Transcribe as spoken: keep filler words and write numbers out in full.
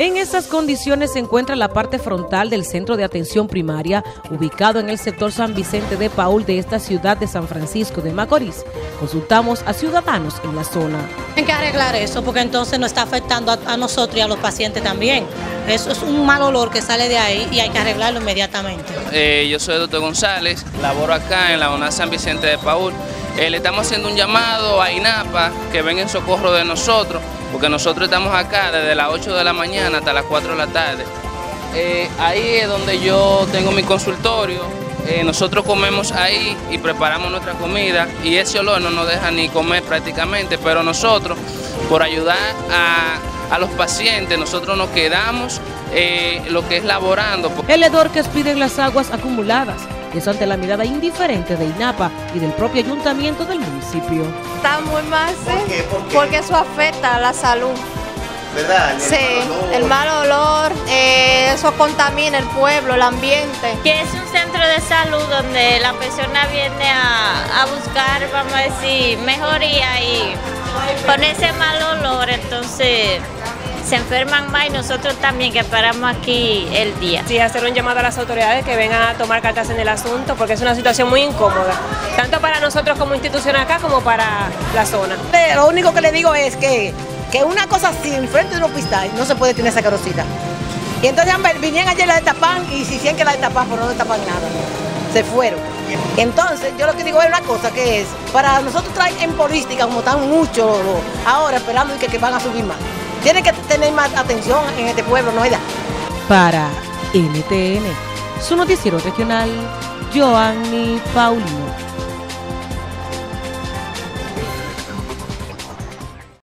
En esas condiciones se encuentra la parte frontal del Centro de Atención Primaria, ubicado en el sector San Vicente de Paul de esta ciudad de San Francisco de Macorís. Consultamos a ciudadanos en la zona. Tienen que arreglar eso porque entonces nos está afectando a, a nosotros y a los pacientes también. Eso es un mal olor que sale de ahí y hay que arreglarlo inmediatamente. Eh, yo soy el doctor González, laboro acá en la UNAP San Vicente de Paul. Eh, le estamos haciendo un llamado a INAPA que venga en socorro de nosotros, porque nosotros estamos acá desde las ocho de la mañana hasta las cuatro de la tarde. Eh, ahí es donde yo tengo mi consultorio, eh, nosotros comemos ahí y preparamos nuestra comida y ese olor no nos deja ni comer prácticamente, pero nosotros, por ayudar a, a los pacientes, nosotros nos quedamos eh, lo que es laborando. El hedor que expiden las aguas acumuladas, eso ante la mirada indiferente de INAPA y del propio ayuntamiento del municipio. Está muy mal, sí. ¿Por qué? ¿Por qué? Porque eso afecta a la salud. ¿Verdad? El sí, mal el mal olor, eh, eso contamina el pueblo, el ambiente. Que es un centro de salud donde la persona viene a, a buscar, vamos a decir, mejoría y con ese mal olor, entonces se enferman más y nosotros también que paramos aquí el día. Sí, hacer un llamado a las autoridades que vengan a tomar cartas en el asunto porque es una situación muy incómoda, tanto para nosotros como institución acá como para la zona. Lo único que le digo es que, que una cosa así, enfrente de un hospital, no se puede tener esa carosita. Y entonces vinieron ayer la destapan y se hicieron que la destapan, pero no destapan nada, ¿no? Se fueron. Entonces, yo lo que digo es una cosa que es, para nosotros traer en política, como están muchos ahora esperando y que, que van a subir más. Tiene que tener más atención en este pueblo, no hay edad. Para N T N, su noticiero regional, Joanny Paulino.